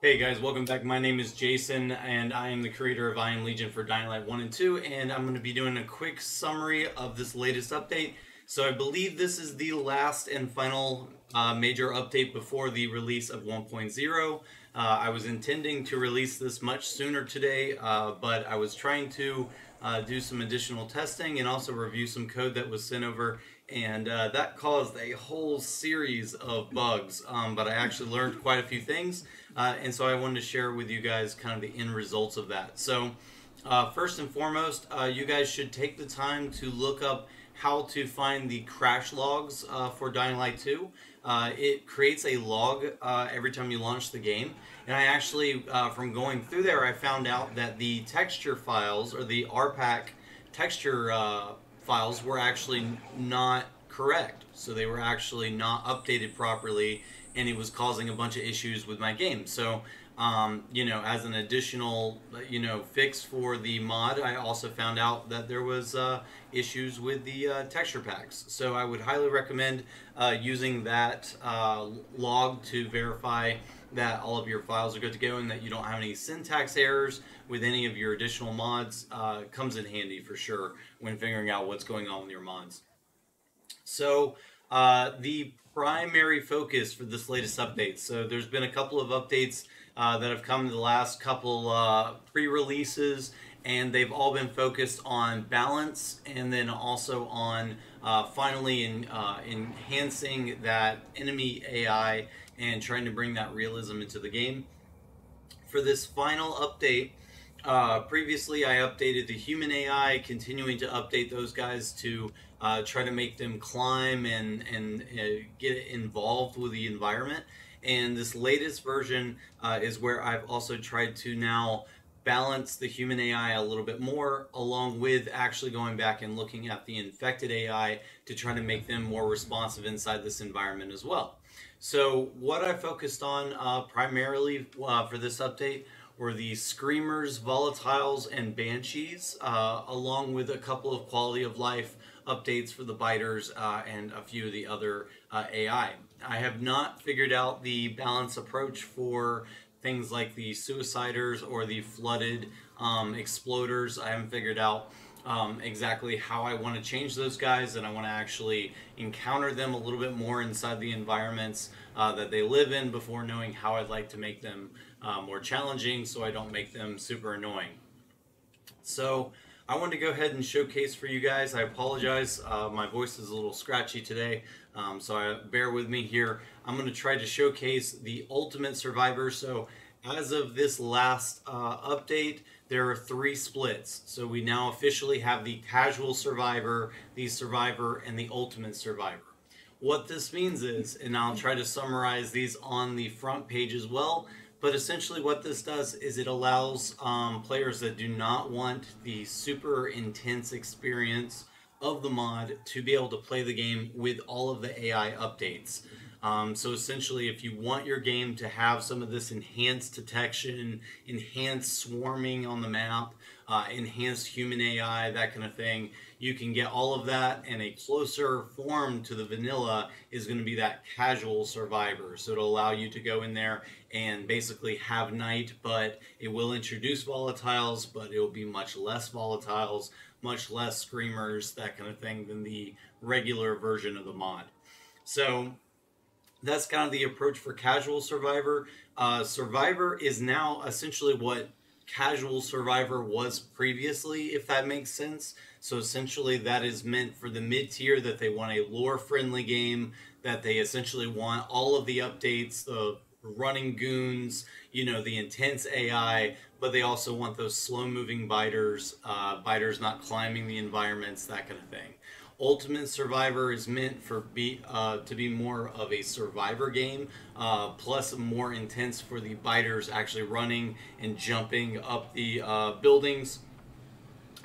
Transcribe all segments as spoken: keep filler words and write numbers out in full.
Hey guys, welcome back. My name is Jason and I am the creator of I Am Legion for Dying Light one and two, and I'm going to be doing a quick summary of this latest update. So I believe this is the last and final uh, major update before the release of one point oh. Uh, I was intending to release this much sooner today, uh, but I was trying to uh, do some additional testing and also review some code that was sent over, and uh, that caused a whole series of bugs, um, but I actually learned quite a few things, uh, and so I wanted to share with you guys kind of the end results of that. So uh, first and foremost, uh, you guys should take the time to look up how to find the crash logs uh, for Dying Light two. Uh, it creates a log uh, every time you launch the game, and I actually, uh, from going through there, I found out that the texture files, or the R PAC texture uh, files, were actually not correct. So they were actually not updated properly, and it was causing a bunch of issues with my game. So um, you know, as an additional you know fix for the mod, I also found out that there was uh, issues with the uh, texture packs. So I would highly recommend uh, using that uh, log to verify that all of your files are good to go and that you don't have any syntax errors with any of your additional mods. Uh, comes in handy for sure when figuring out what's going on with your mods. So uh, the primary focus for this latest update, so there's been a couple of updates uh, that have come in the last couple uh, pre-releases, and they've all been focused on balance and then also on uh, finally in, uh, enhancing that enemy A I and trying to bring that realism into the game. For this final update, uh, previously I updated the human A I, continuing to update those guys to uh, try to make them climb and, and uh, get involved with the environment. And this latest version uh, is where I've also tried to now balance the human A I a little bit more, along with actually going back and looking at the infected A I to try to make them more responsive inside this environment as well. So what I focused on uh, primarily uh, for this update were the Screamers, Volatiles, and Banshees, uh, along with a couple of quality of life updates for the Biters uh, and a few of the other uh, A I. I have not figured out the balance approach for things like the Suiciders or the Flooded um, Exploders. I haven't figured out um, exactly how I want to change those guys, and I want to actually encounter them a little bit more inside the environments uh, that they live in before knowing how I'd like to make them uh, more challenging so I don't make them super annoying. So I wanted to go ahead and showcase for you guys. I apologize, uh, my voice is a little scratchy today, um, so I, bear with me here. I'm going to try to showcase the Ultimate Survivor. So as of this last uh, update, there are three splits. So we now officially have the Casual Survivor, the Survivor, and the Ultimate Survivor. What this means is, and I'll try to summarize these on the front page as well, but essentially what this does is it allows um, players that do not want the super intense experience of the mod to be able to play the game with all of the A I updates. Um, so essentially, if you want your game to have some of this enhanced detection, enhanced swarming on the map, uh, enhanced human A I, that kind of thing, you can get all of that, and a closer form to the vanilla is going to be that Casual Survivor. So it'll allow you to go in there and basically have night, but it will introduce volatiles, but it will be much less volatiles, much less Screamers, that kind of thing, than the regular version of the mod. So that's kind of the approach for Casual Survivor. Uh, Survivor is now essentially what Casual Survivor was previously, if that makes sense. So essentially that is meant for the mid-tier, that they want a lore-friendly game, that they essentially want all of the updates, the running goons, you know, the intense A I, but they also want those slow-moving biters, uh, biters not climbing the environments, that kind of thing. Ultimate Survivor is meant for be uh, to be more of a survivor game, uh, plus more intense for the biters actually running and jumping up the uh, buildings,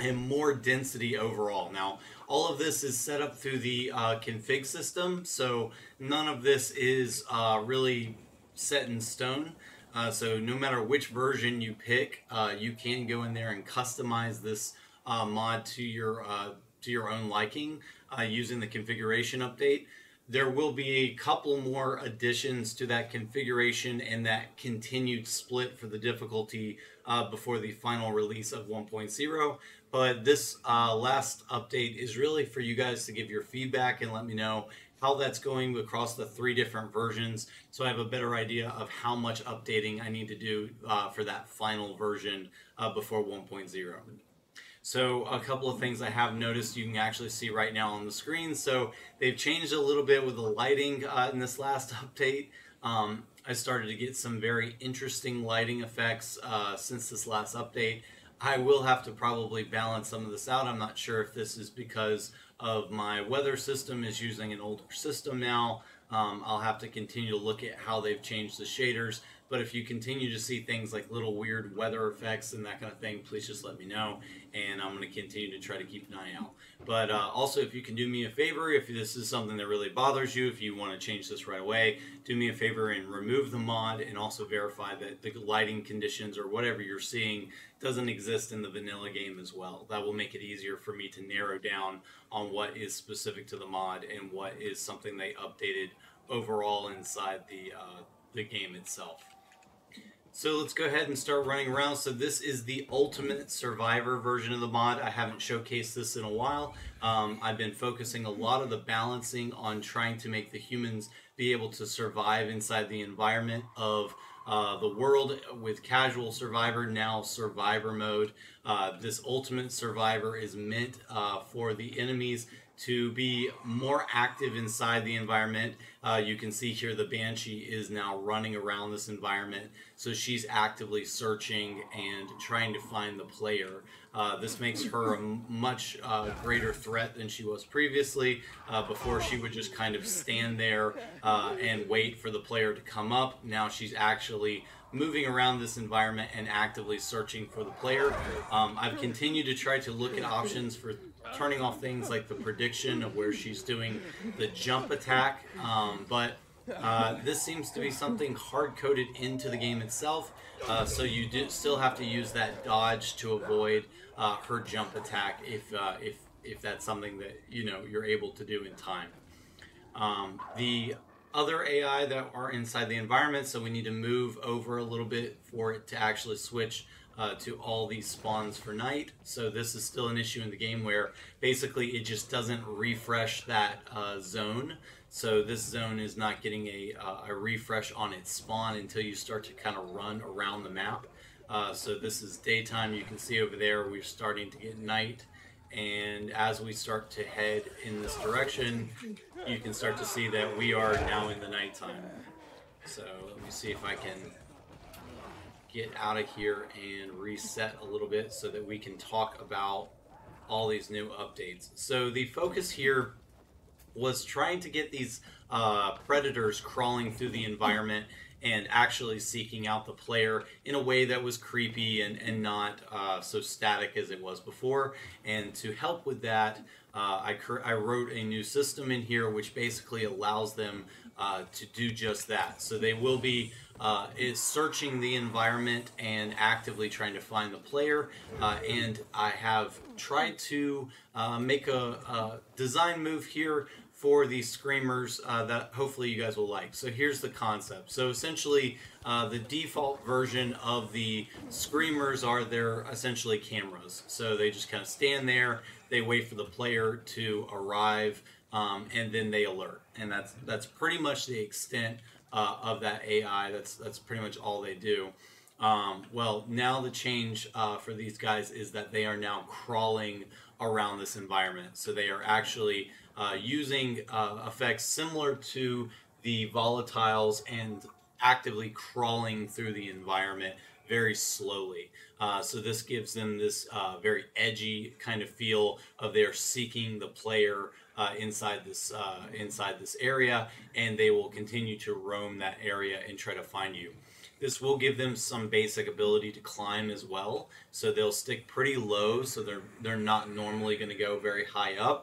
and more density overall. Now, all of this is set up through the uh, config system, so none of this is uh, really set in stone. Uh, so no matter which version you pick, uh, you can go in there and customize this uh, mod to your uh, to your own liking uh, using the configuration update. There will be a couple more additions to that configuration and that continued split for the difficulty uh, before the final release of one point oh. But this uh, last update is really for you guys to give your feedback and let me know how that's going across the three different versions, so I have a better idea of how much updating I need to do uh, for that final version uh, before one point oh. So a couple of things I have noticed you can actually see right now on the screen. So they've changed a little bit with the lighting uh, in this last update. Um, I started to get some very interesting lighting effects uh, since this last update. I will have to probably balance some of this out. I'm not sure if this is because of my weather system is using an older system now. Um, I'll have to continue to look at how they've changed the shaders. But if you continue to see things like little weird weather effects and that kind of thing, please just let me know, and I'm going to continue to try to keep an eye out. But uh, also, if you can do me a favor, if this is something that really bothers you, if you want to change this right away, do me a favor and remove the mod, and also verify that the lighting conditions or whatever you're seeing doesn't exist in the vanilla game as well. That will make it easier for me to narrow down on what is specific to the mod and what is something they updated overall inside the, uh, the game itself. So let's go ahead and start running around. So this is the Ultimate Survivor version of the mod. I haven't showcased this in a while. Um, I've been focusing a lot of the balancing on trying to make the humans be able to survive inside the environment of uh, the world with casual survivor, now survivor mode. Uh, this Ultimate Survivor is meant uh, for the enemies to be more active inside the environment. Uh, you can see here the Banshee is now running around this environment, so she's actively searching and trying to find the player. Uh, this makes her a much uh, greater threat than she was previously. Uh, before, she would just kind of stand there uh, and wait for the player to come up. Now she's actually moving around this environment and actively searching for the player. Um, I've continued to try to look at options for turning off things like the prediction of where she's doing the jump attack, um, but uh, this seems to be something hard-coded into the game itself, uh, so you do still have to use that dodge to avoid uh, her jump attack if, uh, if, if that's something that, you know, you're able to do in time. Um, the other A I that are inside the environment, so we need to move over a little bit for it to actually switch Uh, to all these spawns for night. So this is still an issue in the game where basically it just doesn't refresh that uh, zone. So this zone is not getting a, uh, a refresh on its spawn until you start to kind of run around the map. Uh, so this is daytime. You can see over there we're starting to get night. And as we start to head in this direction, you can start to see that we are now in the nighttime. So let me see if I can get out of here and reset a little bit so that we can talk about all these new updates. So the focus here was trying to get these uh, predators crawling through the environment and actually seeking out the player in a way that was creepy and, and not uh, so static as it was before. And to help with that, uh, I, I wrote a new system in here which basically allows them uh, to do just that. So they will be Uh, is searching the environment and actively trying to find the player, uh, and I have tried to uh, make a, a design move here for these screamers uh, that hopefully you guys will like. So here's the concept. So essentially uh, the default version of the screamers are they're essentially cameras. So they just kind of stand there, they wait for the player to arrive, um, and then they alert. And that's, that's pretty much the extent Uh, of that A I. That's that's pretty much all they do. Um, well, now the change uh, for these guys is that they are now crawling around this environment. So they are actually uh, using uh, effects similar to the volatiles and actively crawling through the environment very slowly. Uh, so this gives them this uh, very edgy kind of feel of they're seeking the player Uh, inside this uh, inside this area, and they will continue to roam that area and try to find you. This will give them some basic ability to climb as well, so they'll stick pretty low, so they're they're not normally going to go very high up,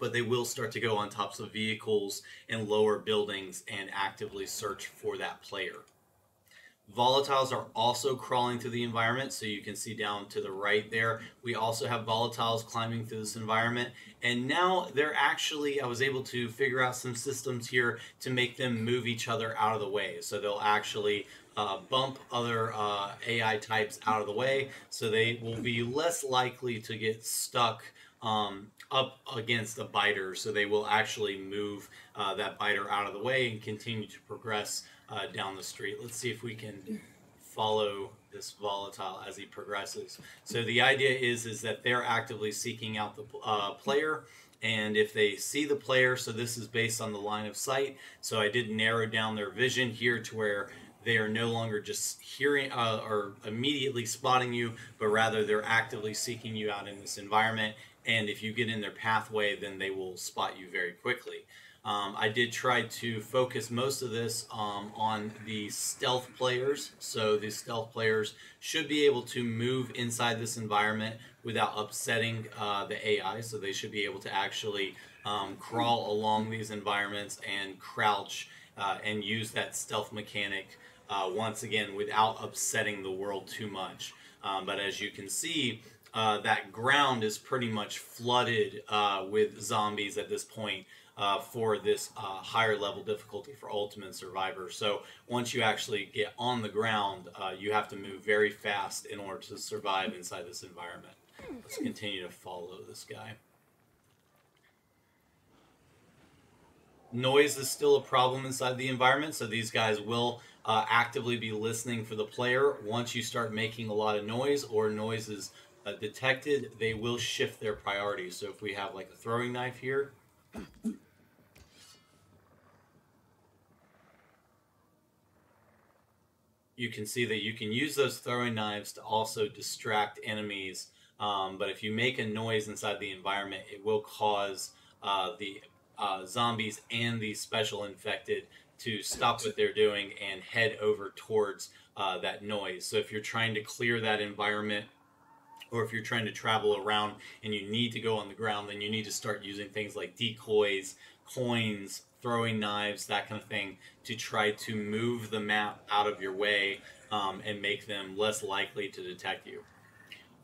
but they will start to go on tops of vehicles and lower buildings and actively search for that player. Volatiles are also crawling through the environment, so you can see down to the right there. We also have volatiles climbing through this environment, and now they're actually, I was able to figure out some systems here to make them move each other out of the way. So they'll actually uh, bump other uh, A I types out of the way, so they will be less likely to get stuck Um, up against a biter, so they will actually move uh, that biter out of the way and continue to progress uh, down the street. Let's see if we can follow this volatile as he progresses. So the idea is is that they're actively seeking out the uh, player, and if they see the player, so this is based on the line of sight, so I did narrow down their vision here to where they are no longer just hearing uh, or immediately spotting you, but rather they're actively seeking you out in this environment. And if you get in their pathway, then they will spot you very quickly. Um, I did try to focus most of this um, on the stealth players. So the stealth players should be able to move inside this environment without upsetting uh, the A I. So they should be able to actually um, crawl along these environments and crouch uh, and use that stealth mechanic uh, once again without upsetting the world too much. Um, but as you can see, Uh, that ground is pretty much flooded uh, with zombies at this point uh, for this uh, higher level difficulty for Ultimate Survivor. So once you actually get on the ground, uh, you have to move very fast in order to survive inside this environment. Let's continue to follow this guy. Noise is still a problem inside the environment, so these guys will uh, actively be listening for the player. Once you start making a lot of noise or noises Uh, detected, they will shift their priorities. So if we have like a throwing knife here, you can see that you can use those throwing knives to also distract enemies. Um, but if you make a noise inside the environment, it will cause uh, the uh, zombies and the special infected to stop what they're doing and head over towards uh, that noise. So if you're trying to clear that environment, or if you're trying to travel around and you need to go on the ground, then you need to start using things like decoys, coins, throwing knives, that kind of thing, to try to move the map out of your way um, and make them less likely to detect you.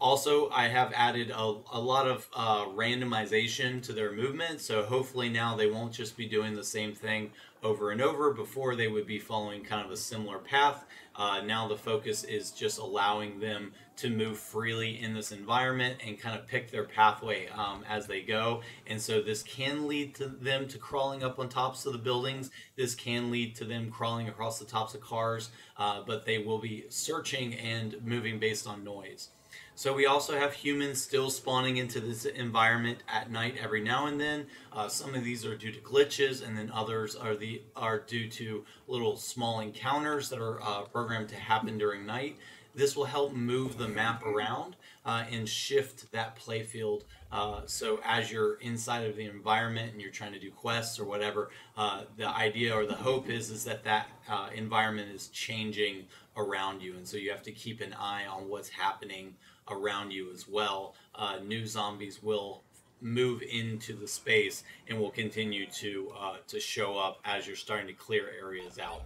Also, I have added a, a lot of uh, randomization to their movement, so hopefully now they won't just be doing the same thing over and over. Before, they would be following kind of a similar path. Uh, now the focus is just allowing them to move freely in this environment and kind of pick their pathway um, as they go. And so this can lead to them to crawling up on tops of the buildings. This can lead to them crawling across the tops of cars, uh, but they will be searching and moving based on noise. So we also have humans still spawning into this environment at night every now and then. Uh, some of these are due to glitches, and then others are the are due to little small encounters that are uh, programmed to happen during night. This will help move the map around uh, and shift that playfield. Uh, so as you're inside of the environment and you're trying to do quests or whatever, uh, the idea or the hope is is that that uh, environment is changing around you, and so you have to keep an eye on what's happening around you as well. Uh, new zombies will move into the space and will continue to uh, to show up as you're starting to clear areas out.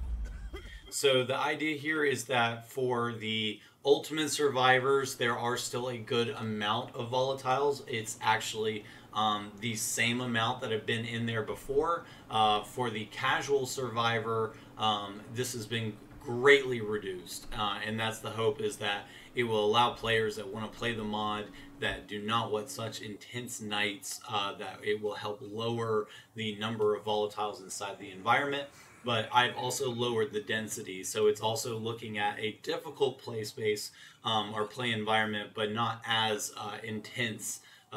So the idea here is that for the Ultimate Survivors, there are still a good amount of volatiles. It's actually um, the same amount that have been in there before. Uh, for the Casual Survivor, um, this has been greatly reduced, uh, and that's the hope, is that it will allow players that want to play the mod that do not want such intense nights, uh, that it will help lower the number of volatiles inside the environment. But I've also lowered the density, so it's also looking at a difficult play space um, or play environment, but not as uh, intense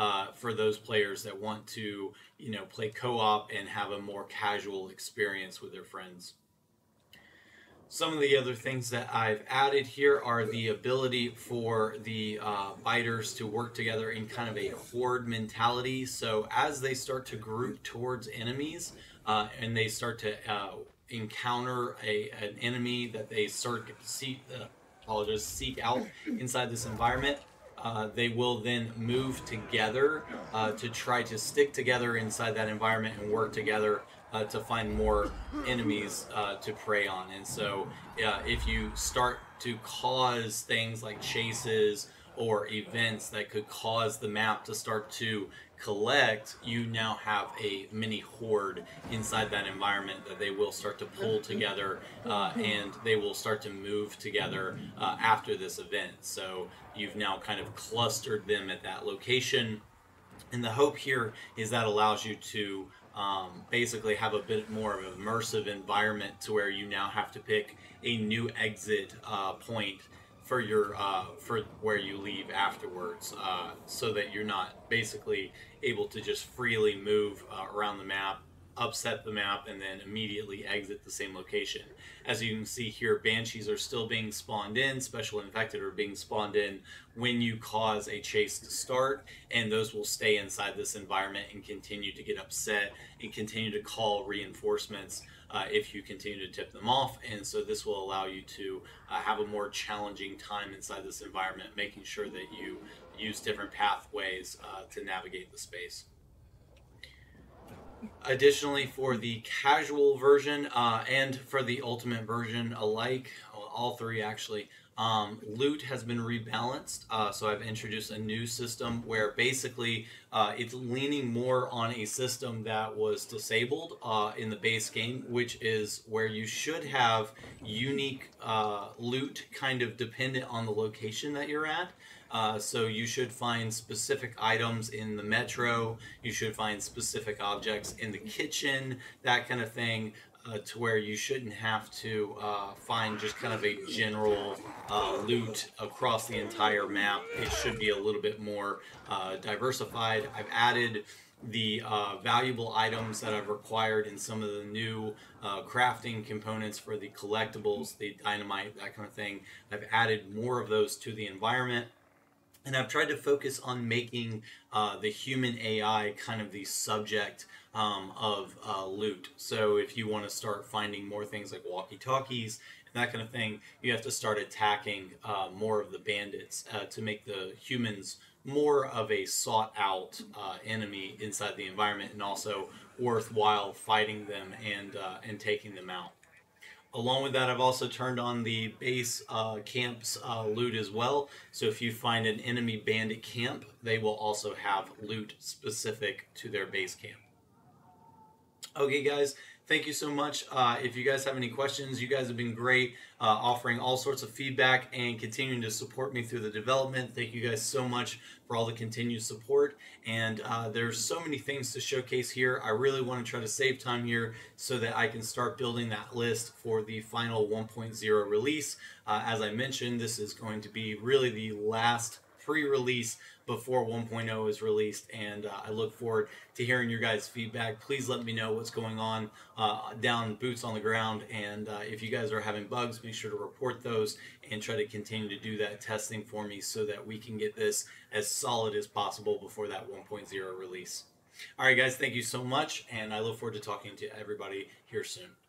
uh, for those players that want to, you know, play co-op and have a more casual experience with their friends. Some of the other things that I've added here are the ability for the uh, biters to work together in kind of a horde mentality. So as they start to group towards enemies uh, and they start to uh, encounter a, an enemy that they search, seek, uh, apologize, seek out inside this environment, Uh, they will then move together uh, to try to stick together inside that environment and work together uh, to find more enemies uh, to prey on. And so uh, if you start to cause things like chases or events that could cause the map to start to collect, you now have a mini horde inside that environment that they will start to pull together, uh, and they will start to move together uh, after this event. So you've now kind of clustered them at that location, and the hope here is that allows you to Um, basically have a bit more of an immersive environment to where you now have to pick a new exit uh, point for your uh, for where you leave afterwards, uh, so that you're not basically able to just freely move uh, around the map, upset the map, and then immediately exit the same location. As you can see here, banshees are still being spawned in, special infected are being spawned in when you cause a chase to start, and those will stay inside this environment and continue to get upset and continue to call reinforcements uh, if you continue to tip them off. And so this will allow you to uh, have a more challenging time inside this environment, making sure that you use different pathways uh, to navigate the space. Additionally, for the casual version uh, and for the ultimate version alike, all three actually, um, loot has been rebalanced. Uh, so I've introduced a new system where basically uh, it's leaning more on a system that was disabled uh, in the base game, which is where you should have unique uh, loot kind of dependent on the location that you're at. Uh, so you should find specific items in the metro, you should find specific objects in the kitchen, that kind of thing, uh, to where you shouldn't have to uh, find just kind of a general uh, loot across the entire map. It should be a little bit more uh, diversified. I've added the uh, valuable items that I've required in some of the new uh, crafting components for the collectibles, the dynamite, that kind of thing. I've added more of those to the environment. And I've tried to focus on making uh, the human A I kind of the subject um, of uh, loot. So if you want to start finding more things like walkie-talkies and that kind of thing, you have to start attacking uh, more of the bandits uh, to make the humans more of a sought-out uh, enemy inside the environment, and also worthwhile fighting them and, uh, and taking them out. Along with that, I've also turned on the base uh, camp's uh, loot as well. So if you find an enemy bandit camp, they will also have loot specific to their base camp. Okay, guys, thank you so much. Uh, if you guys have any questions, you guys have been great, uh, offering all sorts of feedback and continuing to support me through the development. Thank you guys so much for all the continued support. And uh, there's so many things to showcase here. I really want to try to save time here so that I can start building that list for the final one point oh release. Uh, as I mentioned, this is going to be really the last pre-release before one point oh is released, and uh, I look forward to hearing your guys' feedback. Please let me know what's going on uh, down boots on the ground, and uh, if you guys are having bugs, make sure to report those and try to continue to do that testing for me so that we can get this as solid as possible before that one point oh release. All right, guys, thank you so much, and I look forward to talking to everybody here soon.